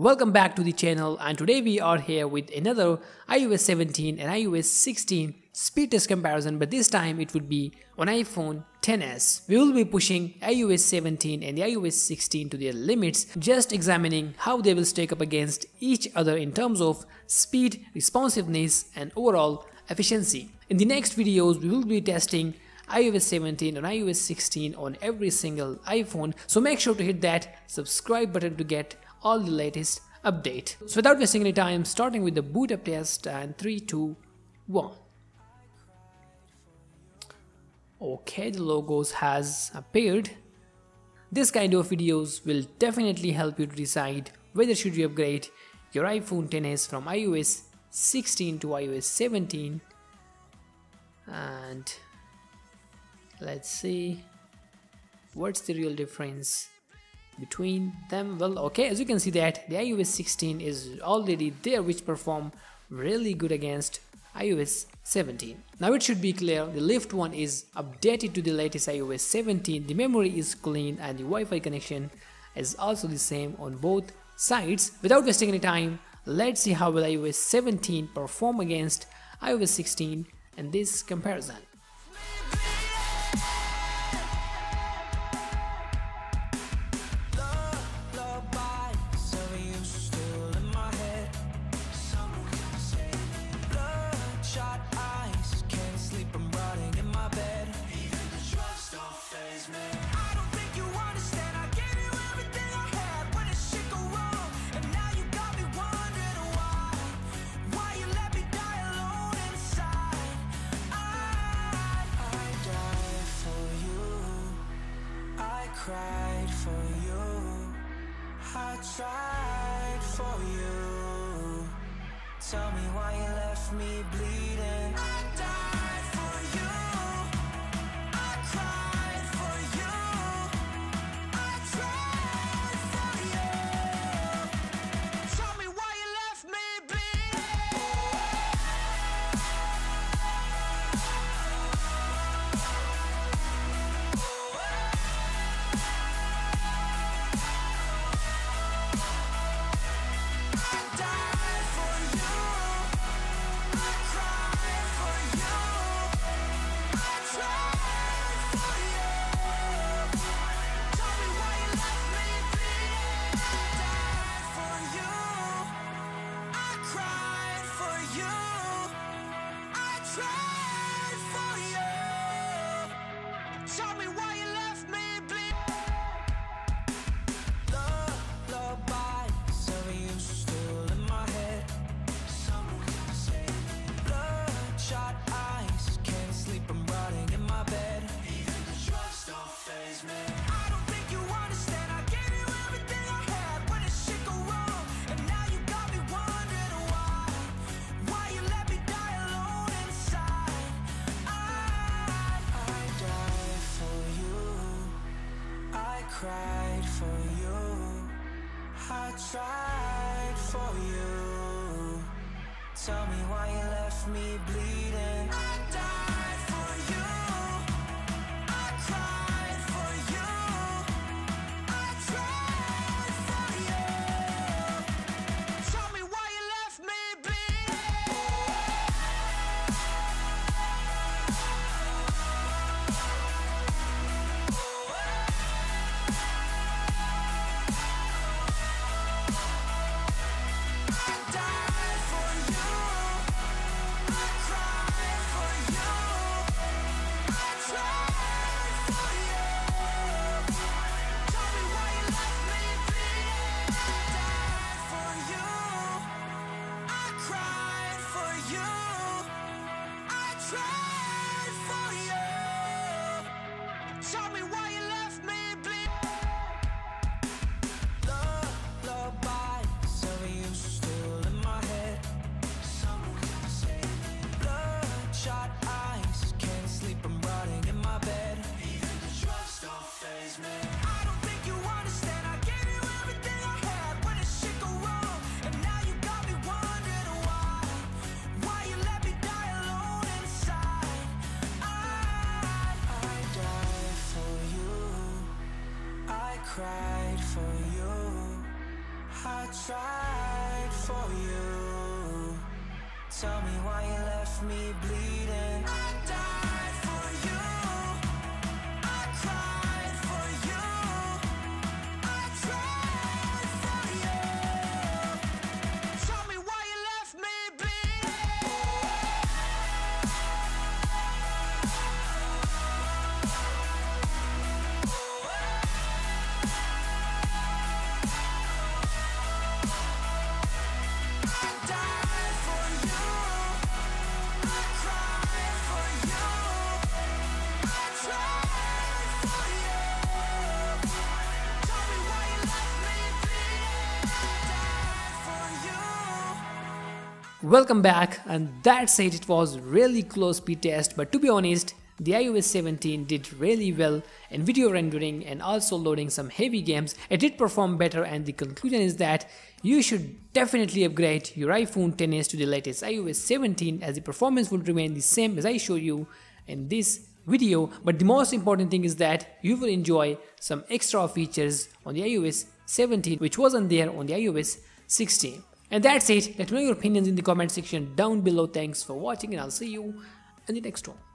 Welcome back to the channel, and today we are here with another iOS 17 and iOS 16 speed test comparison, but this time it would be on iPhone XS. We will be pushing iOS 17 and the iOS 16 to their limits, just examining how they will stack up against each other in terms of speed, responsiveness and overall efficiency. In the next videos we will be testing iOS 17 and iOS 16 on every single iPhone, so make sure to hit that subscribe button to get all the latest update. So without wasting any time, starting with the boot up test, and 3, 2, 1. Okay, the logos has appeared. This kind of videos will definitely help you to decide whether should you upgrade your iPhone XS from iOS 16 to iOS 17. And let's see what's the real difference between them. Well, okay, as you can see that the iOS 16 is already there, which perform really good against iOS 17. Now it should be clear, the left one is updated to the latest iOS 17, the memory is clean and the Wi-Fi connection is also the same on both sides. Without wasting any time, let's see how will iOS 17 perform against iOS 16 in this comparison. I cried for you, I tried for you. Tell me why you left me bleeding. I died for you, I cried for you, I tried for you. Tell me why you left me bleeding. I cried for you, I tried for you. Tell me why you left me bleeding. I died for you, I cried for you, I tried for you. Tell me why you left me bleeding. I died for you, I cried for you. tried for you. Tell me why you left me bleeding. I died for you. I cried for you. I tried for you. Tell me why you left me bleeding. I died for you. I cried for you. I tried for you. Tell me why you left me bleeding. I died for you. Welcome back, and that's it. It was really close speed test, but to be honest, the iOS 17 did really well in video rendering and also loading some heavy games. It did perform better, and the conclusion is that you should definitely upgrade your iPhone XS to the latest iOS 17 as the performance will remain the same as I show you in this video. But the most important thing is that you will enjoy some extra features on the iOS 17 which wasn't there on the iOS 16. And that's it. Let me know your opinions in the comment section down below. Thanks for watching, and I'll see you in the next one.